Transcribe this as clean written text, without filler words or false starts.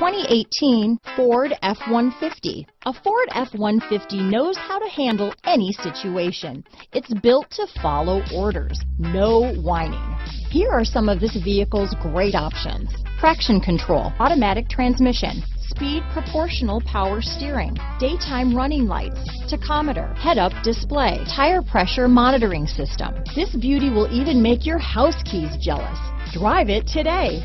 2018 Ford F-150. A Ford F-150 knows how to handle any situation. It's built to follow orders, no whining. Here are some of this vehicle's great options: traction control, automatic transmission, speed proportional power steering, daytime running lights, tachometer, head-up display, tire pressure monitoring system. This beauty will even make your house keys jealous. Drive it today.